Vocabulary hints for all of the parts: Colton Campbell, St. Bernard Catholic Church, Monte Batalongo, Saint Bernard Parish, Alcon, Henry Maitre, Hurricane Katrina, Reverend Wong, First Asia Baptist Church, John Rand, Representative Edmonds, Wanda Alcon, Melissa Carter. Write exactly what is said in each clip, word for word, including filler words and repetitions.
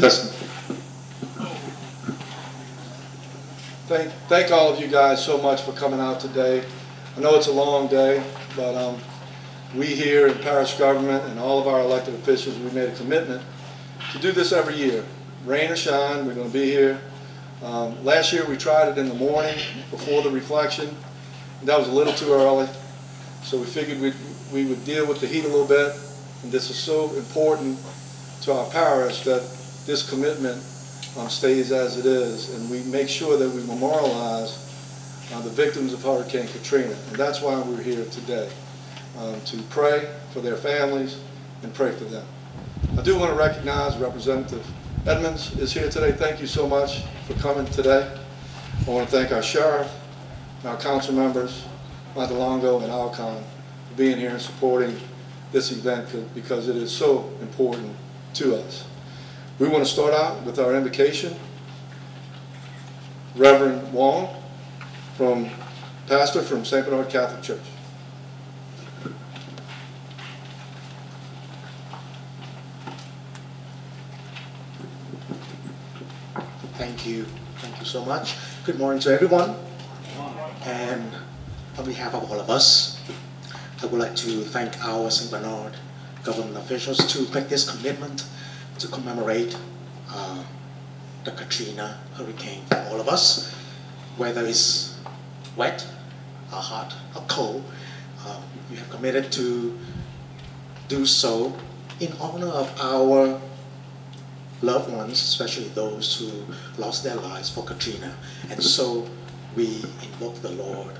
Listen. Thank, thank all of you guys so much for coming out today. I know it's a long day, but um, we here in parish government and all of our elected officials, we made a commitment to do this every year. Rain or shine, we're going to be here. Um, last year we tried it in the morning before the reflection. That was a little too early, so we figured we'd, we would deal with the heat a little bit. And this is so important to our parish that this commitment Um, stays as it is, and we make sure that we memorialize uh, the victims of Hurricane Katrina, and that's why we're here today, um, to pray for their families and pray for them. I do want to recognize Representative Edmonds is here today. Thank you so much for coming today. I want to thank our sheriff, and our council members, Monte Batalongo and Alcon, for being here and supporting this event because it is so important to us. We want to start out with our invocation. Reverend Wong, from pastor from Saint Bernard Catholic Church. Thank you. Thank you so much. Good morning to everyone. And on behalf of all of us, I would like to thank our Saint Bernard government officials to make this commitment to commemorate uh, the Katrina hurricane for all of us, whether it's wet, or hot, or cold. Uh, we have committed to do so in honor of our loved ones, especially those who lost their lives for Katrina. And so we invoke the Lord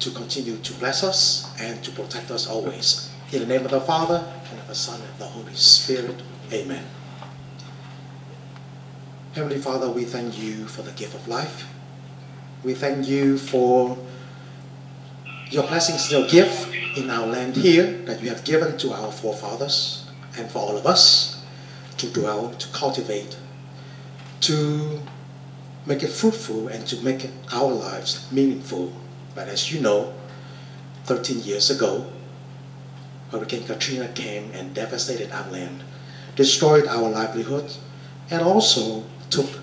to continue to bless us and to protect us always. In the name of the Father, and of the Son, and of the Holy Spirit, amen. Heavenly Father, we thank you for the gift of life. We thank you for your blessings, your gift in our land here that you have given to our forefathers and for all of us to dwell, to cultivate, to make it fruitful and to make our lives meaningful. But as you know, thirteen years ago, Hurricane Katrina came and devastated our land, destroyed our livelihood, and also took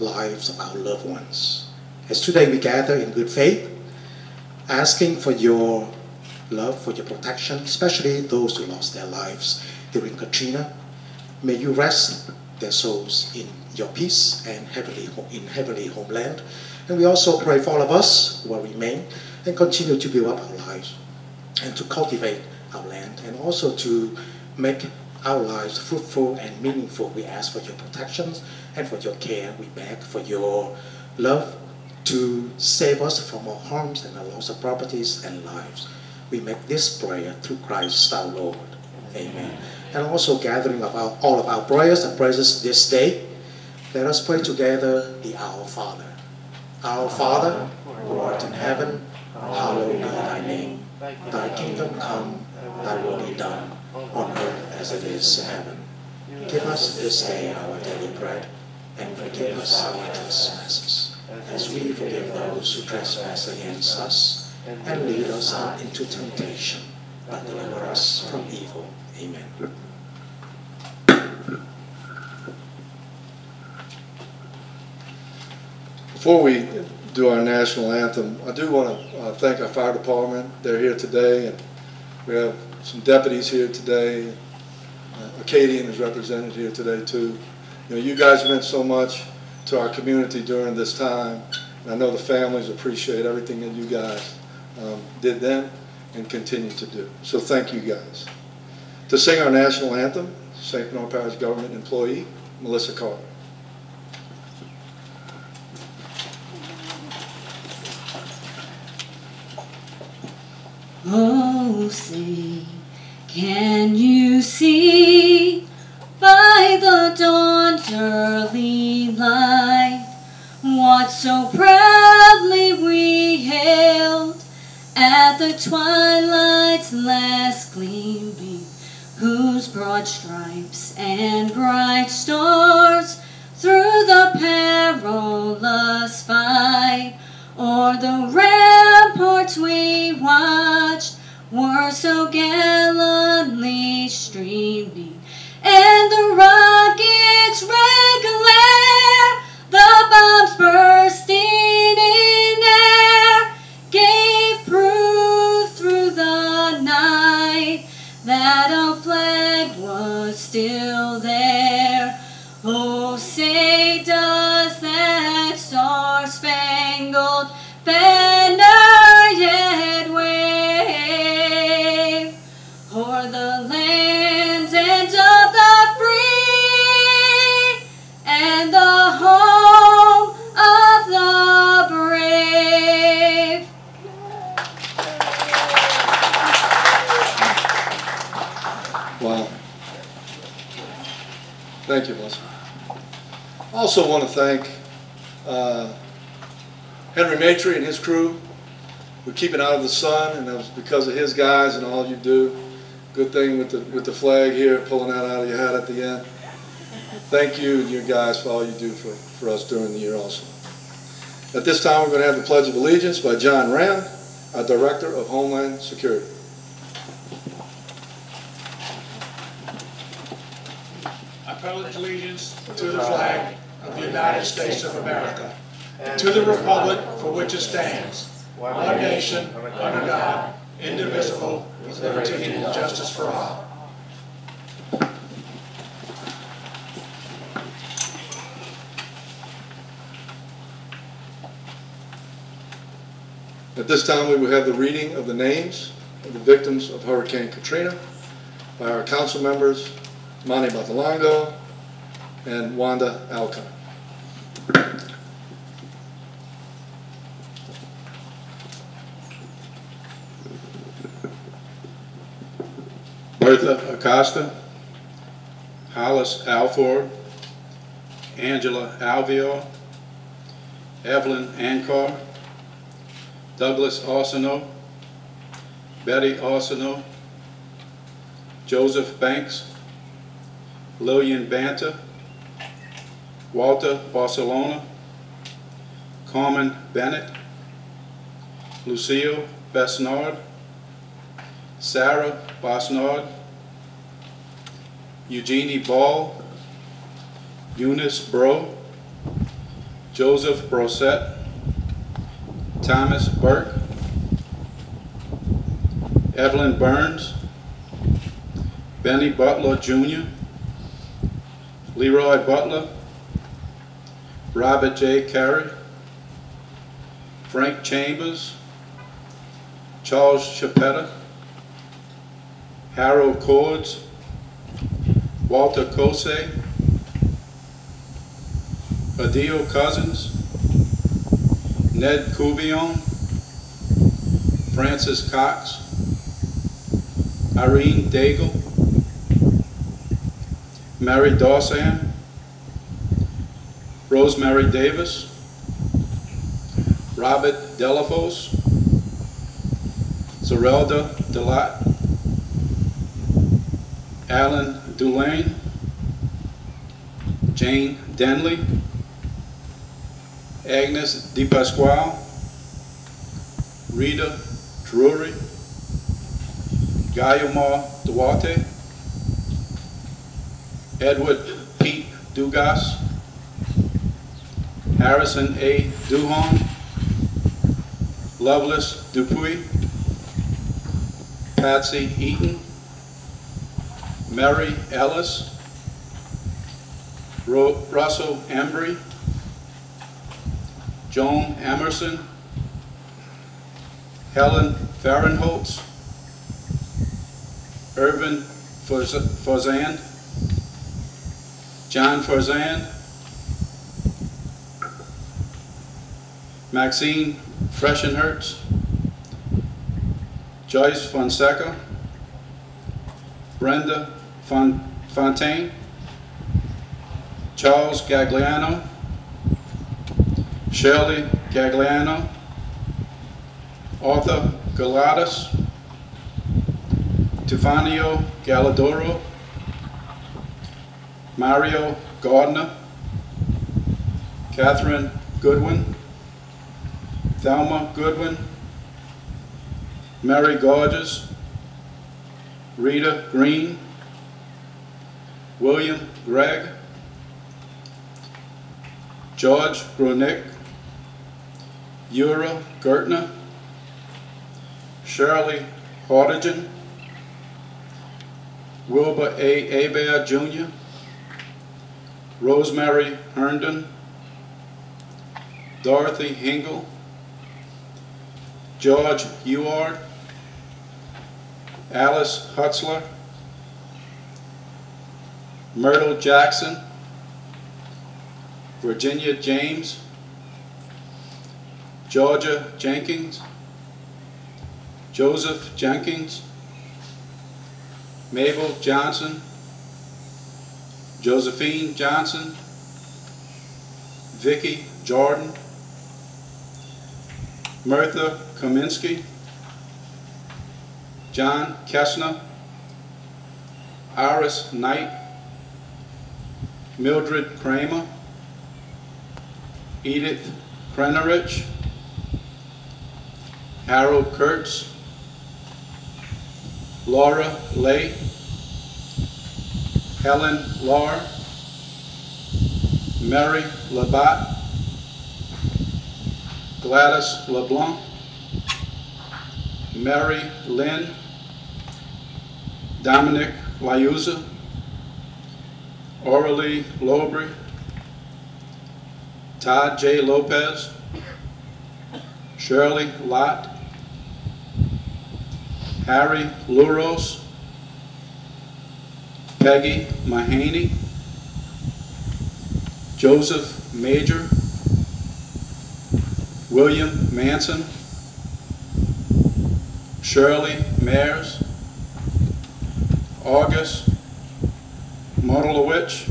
lives of our loved ones. As today we gather in good faith, asking for your love, for your protection, especially those who lost their lives during Katrina. May you rest their souls in your peace and heavenly, in heavenly homeland. And we also pray for all of us who will remain and continue to build up our lives and to cultivate our land and also to make our lives fruitful and meaningful. We ask for your protection and for your care. We beg for your love to save us from all harms and the loss of properties and lives. We make this prayer through Christ our Lord. Amen. And also gathering of our, all of our prayers and praises this day, let us pray together the Our Father. Our Father, who art in heaven, hallowed be thy name. Thy kingdom come, thy will be done, on earth as it is in heaven. Give us this day our daily bread, and forgive us our trespasses, as we forgive those who trespass against us, and lead us not into temptation, but deliver us from evil. Amen. Before we do our national anthem, I do want to uh, thank our fire department. They're here today, and we have some deputies here today. Uh, Acadian is represented here today too. You know, you guys meant so much to our community during this time, and I know the families appreciate everything that you guys um, did then and continue to do. So thank you guys. To sing our national anthem, Saint Bernard Parish government employee, Melissa Carter. Oh, see, can you see by the dawn's early light what so proudly we hailed at the twilight's last gleaming, whose broad stripes and bright stars through the perilous fight o'er the ramparts we watched were so gallantly streaming, and the rocket's red that our flag was still there. Oh, say does that star-spangled banner yet wave o'er the lands and of the free and the home of the brave. Wow. Thank you, Melissa. I also want to thank uh, Henry Maitre and his crew. We're keeping out of the sun, and that was because of his guys and all you do. Good thing with the, with the flag here, pulling that out of your hat at the end. Thank you and your guys for all you do for, for us during the year also. At this time, we're going to have the Pledge of Allegiance by John Rand, our Director of Homeland Security. I pledge allegiance to the flag of the United States of America and to the republic for which it stands, one nation, under God, indivisible, with liberty and justice for all. At this time, we will have the reading of the names of the victims of Hurricane Katrina by our council members, Monte Batalongo and Wanda Alcon. Bertha Acosta, Hollis Alford, Angela Alvio, Evelyn Ankar, Douglas Arsenault, Betty Arsenault, Joseph Banks, Lillian Banta, Walter Barcelona, Carmen Bennett, Lucille Besnard, Sarah Bosnard, Eugenie Ball, Eunice Bro, Joseph Brosette, Thomas Burke, Evelyn Burns, Benny Butler Junior, Leroy Butler, Robert J. Carey, Frank Chambers, Charles Chapetta, Harold Cords, Walter Kose, Adil Cousins, Ned Couvion, Francis Cox, Irene Daigle, Mary Dawson, Rosemary Davis, Robert Delafos, Zerelda Delot, Alan Dulaine, Jane Denley, Agnes DePasquale, Rita Drury, Guillermo Duarte, Edward Pete Dugas, Harrison A. Duhon, Lovelace Dupuy, Patsy Eaton, Mary Ellis, Ro Russell Embry, Joan Emerson, Helen Fahrenholtz, Irvin Fozand, John Farzan, Maxine Freshenhertz, Joyce Fonseca, Brenda Fontaine, Charles Gagliano, Shirley Gagliano, Arthur Galatas, Tifanio Galadoro, Mario Gardner, Catherine Goodwin, Thelma Goodwin, Mary Gorges, Rita Green, William Gregg, George Grunick, Eura Gertner, Shirley Hartigan, Wilbur A. Hebert Junior, Rosemary Herndon, Dorothy Hingle, George Eward, Alice Hutzler, Myrtle Jackson, Virginia James, Georgia Jenkins, Joseph Jenkins, Mabel Johnson, Josephine Johnson, Vicki Jordan, Mirtha Kaminsky, John Kessner, Iris Knight, Mildred Kramer, Edith Krenerich, Harold Kurtz, Laura Lay, Helen Lahr, Mary Labatt, Gladys LeBlanc, Mary Lynn, Dominic Liuzza, Aurelie Lowry, Todd J. Lopez, Shirley Lott, Harry Luros, Peggy Mahaney, Joseph Major, William Manson, Shirley Mayers, August Modalowicz,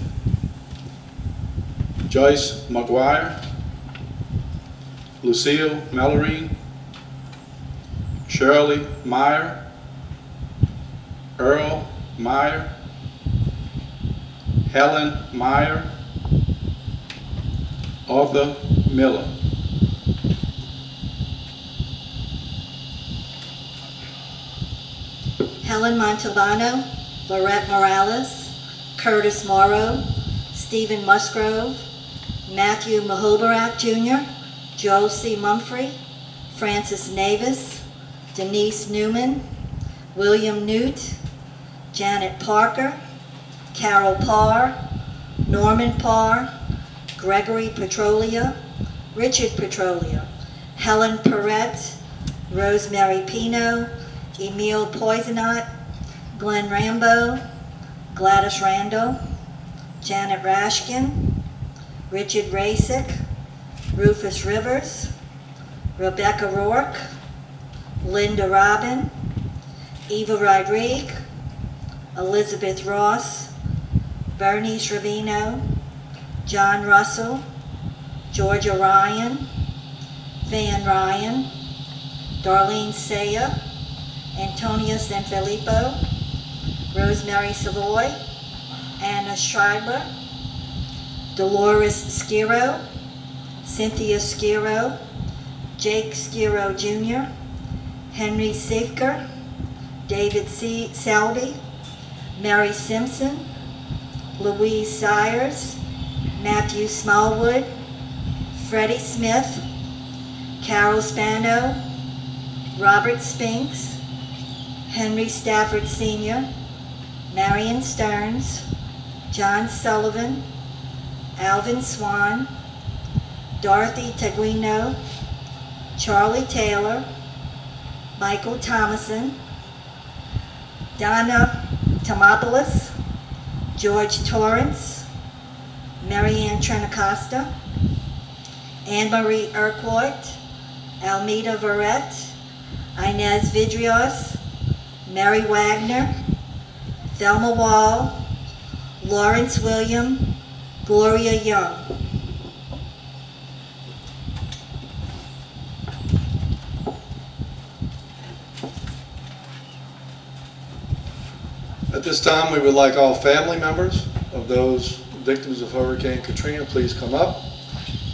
Joyce McGuire, Lucille Mellorine, Shirley Meyer, Earl Meyer, Helen Meyer, Arthur Miller. Helen Montalbano, Lorette Morales, Curtis Morrow, Stephen Musgrove, Matthew Mahobarak Junior, Joe C. Mumphrey, Francis Navis, Denise Newman, William Newt, Janet Parker, Carol Parr, Norman Parr, Gregory Petrolia, Richard Petrolia, Helen Perrette, Rosemary Pino, Emile Poisonot, Glenn Rambo, Gladys Randall, Janet Rashkin, Richard Rasick, Rufus Rivers, Rebecca Rourke, Linda Robin, Eva Rodrigue, Elizabeth Ross, Bernice Ravino, John Russell, Georgia Ryan, Van Ryan, Darlene Saya, Antonia Sanfilippo, Rosemary Savoy, Anna Schreiber, Dolores Skiro, Cynthia Skiro, Jake Skiro Junior, Henry Seeker, David C. Selby, Mary Simpson, Louise Sires, Matthew Smallwood, Freddie Smith, Carol Spano, Robert Spinks, Henry Stafford Senior, Marion Stearns, John Sullivan, Alvin Swan, Dorothy Taguino, Charlie Taylor, Michael Thomason, Donna Tomopoulos, George Torrance, Marianne Trinacosta, Anne-Marie Urquhart, Almeda Verrett, Inez Vidrios, Mary Wagner, Thelma Wall, Lawrence William, Gloria Young. At this time, we would like all family members of those victims of Hurricane Katrina, please come up,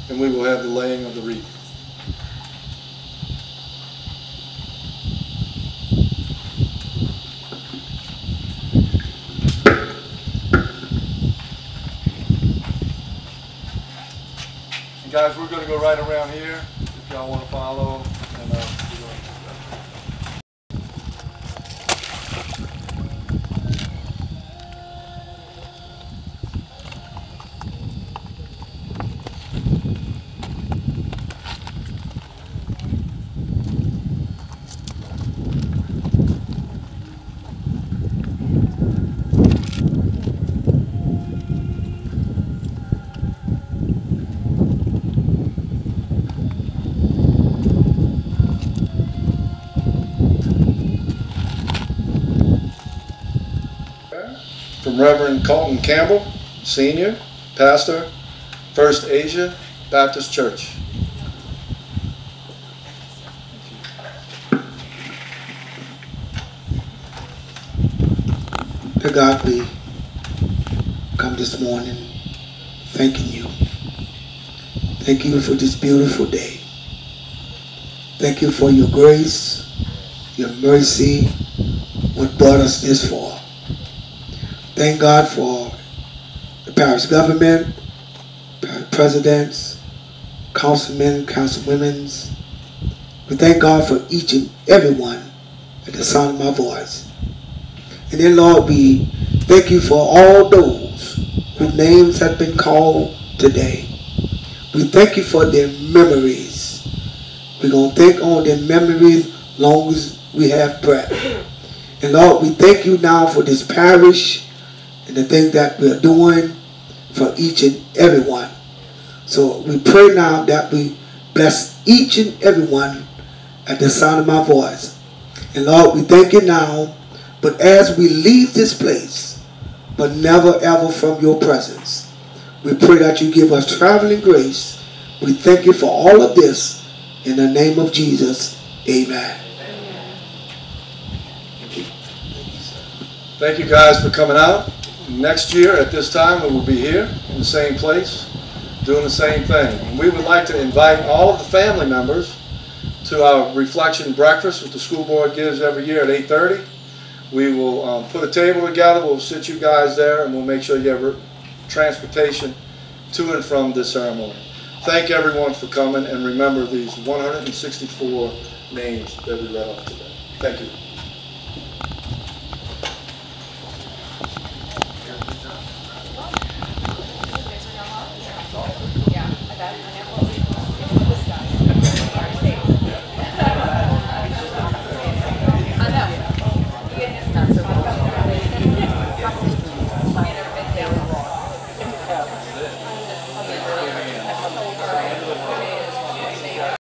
and we will have the laying of the wreath. And guys, we're going to go right around here if y'all want to follow. And, uh, From Reverend Colton Campbell, Senior, Pastor, First Asia Baptist Church. Dear God, we come this morning thanking you. Thank you for this beautiful day. Thank you for your grace, your mercy, what brought us this far. Thank God for the parish government, presidents, councilmen, councilwomen. We thank God for each and everyone at the sound of my voice. And then, Lord, we thank you for all those whose names have been called today. We thank you for their memories. We're going to think on their memories as long as we have breath. And, Lord, we thank you now for this parish and the things that we're doing for each and everyone. So we pray now that we bless each and everyone at the sound of my voice. And, Lord, we thank you now. But as we leave this place, but never ever from your presence, we pray that you give us traveling grace. We thank you for all of this. In the name of Jesus, amen. Thank you guys for coming out. Next year at this time, we will be here in the same place, doing the same thing. And we would like to invite all of the family members to our reflection breakfast that the school board gives every year at eight thirty. We will um, put a table together, we'll sit you guys there, and we'll make sure you have transportation to and from this ceremony. Thank everyone for coming, and remember these one hundred sixty-four names that we read off today. Thank you.